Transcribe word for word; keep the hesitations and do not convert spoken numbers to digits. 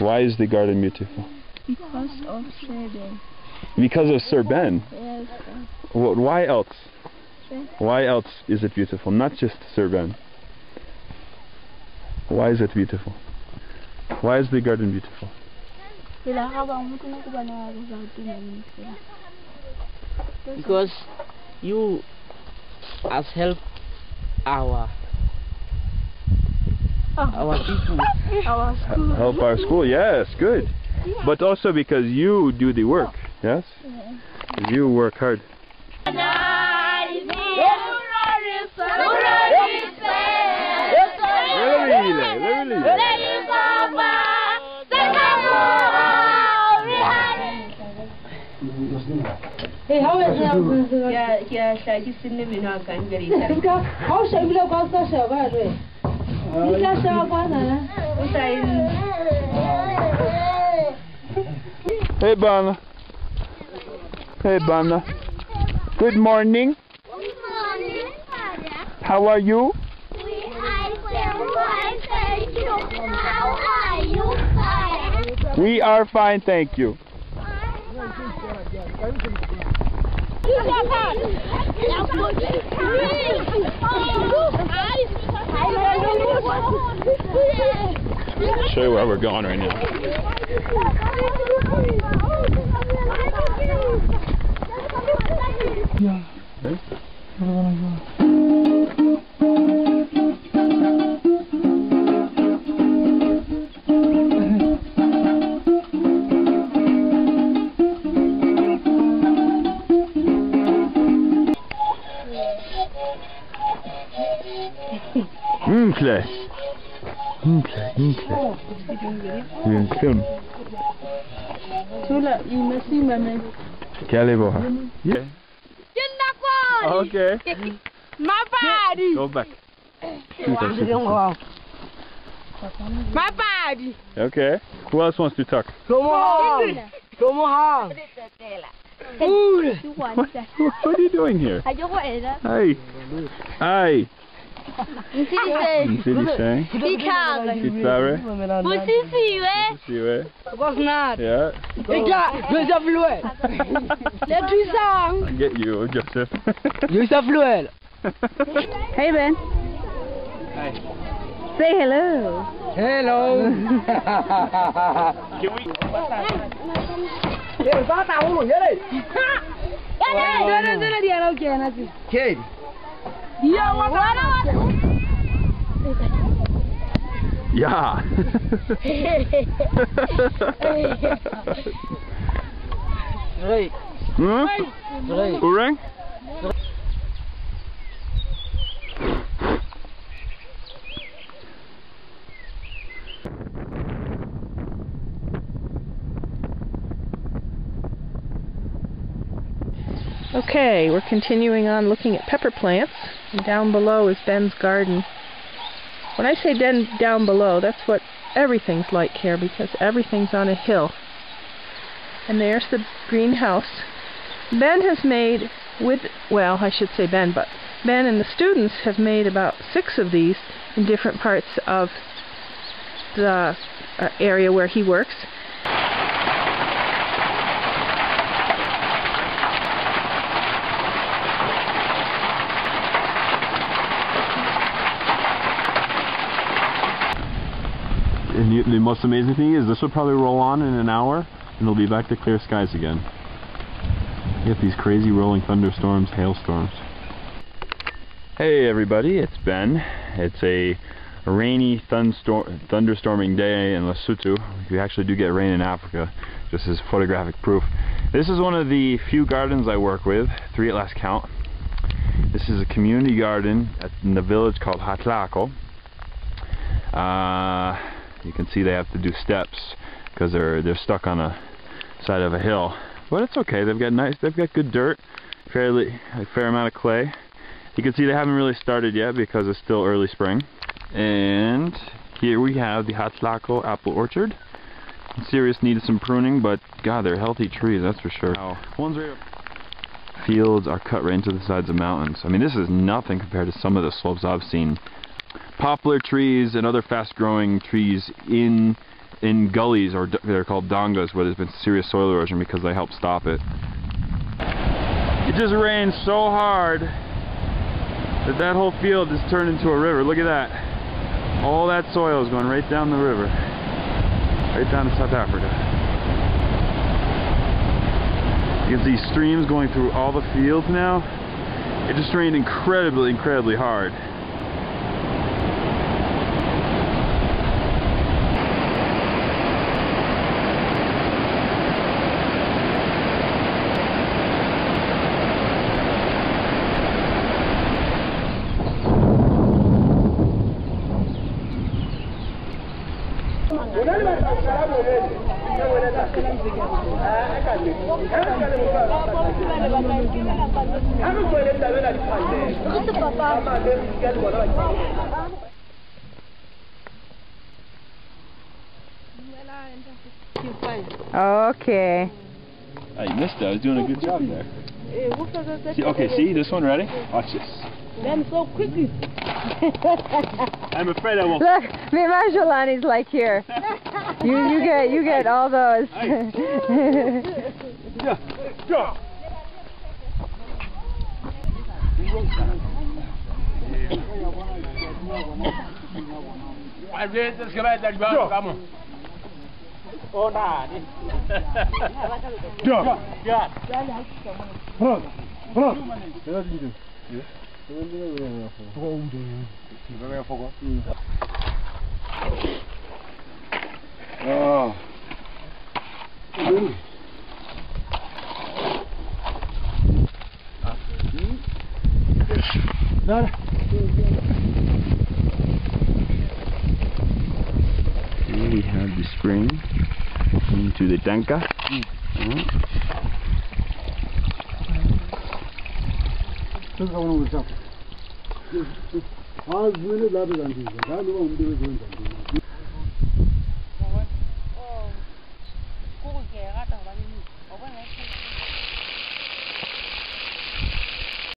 Why is the garden beautiful? Because of Sir Ben. Because of Sir Ben? Yes. Why else? Why else is it beautiful? Not just Sir Ben. Why is it beautiful? Why is the garden beautiful? Because you has helped our our people, our school. Help our school, yes, good. But also because you do the work, yes? You work hard. Hey, how is it? Yeah, yeah, I just didn't even know I can get it. How shall we look after Shabbat? We got Shabbat. Hey, Bana. Hey, Bana. Good morning. Good morning, Bana. How are you? We are fine, thank you. How are you, Bana? We are fine, thank you. I'll show you where we're going right now. Yeah. Inkle, inkle, inkle, inkle. Tula, you must see my name. Caliboha. Yeah. Okay. My body. Go back. My body. Okay. Who else wants to talk? Come on. Come on. What, what are you doing here? Hi. Hi. Msiliše. Pitare. Pitare. Pusisiwe. Pusisiwe. Bosnat. Yeah. Ega, Joseph Luel. Le puissant. I get you, Joseph. Joseph Luel. Hey, Ben. Hi. Say hello. Hello. Can we... Hey, bata uno, yele. Yele. Dona, dona, diana, okay, nasi. Okay. Yeah, what are Yeah. Right. Hmm? Right. Orang? Okay, we're continuing on looking at pepper plants. And down below is Ben's garden. When I say den down below, that's what everything's like here, because everything's on a hill. And there's the greenhouse. Ben has made with, well, I should say Ben, but Ben and the students have made about six of these in different parts of the uh, area where he works. And the, the most amazing thing is this will probably roll on in an hour and it'll be back to clear skies again. You get these crazy rolling thunderstorms, hailstorms. Hey everybody, it's Ben. It's a rainy, thundstorm, thunderstorming day in Lesotho. We actually do get rain in Africa, just as photographic proof. This is one of the few gardens I work with, three at last count. This is a community garden in the village called Ha Tlhako. Uh, you can see they have to do steps because they're they're stuck on a side of a hill, but it's okay. They've got nice, they've got good dirt, fairly a fair amount of clay. You can see they haven't really started yet because it's still early spring. And here we have the Ha Tlhako apple orchard. Serious need of some pruning, but God, they're healthy trees, that's for sure. Wow. One's right up. Fields are cut right into the sides of mountains. I mean, this is nothing compared to some of the slopes I've seen. Poplar trees and other fast-growing trees in in gullies, or they're called dongas, where there's been serious soil erosion because they help stop it. It just rained so hard that that whole field is turned into a river. Look at that. All that soil is going right down the river, right down to South Africa. You can see streams going through all the fields now. It just rained incredibly, incredibly hard. Okay. I missed it. I was doing a good job there. See, okay, see this one, ready? Watch this. Then so quickly. I'm afraid I won't. Look, Mimajolan is like here. You you get you get all those. Oh. Here we have the spring into the tanka. Mm. Mm.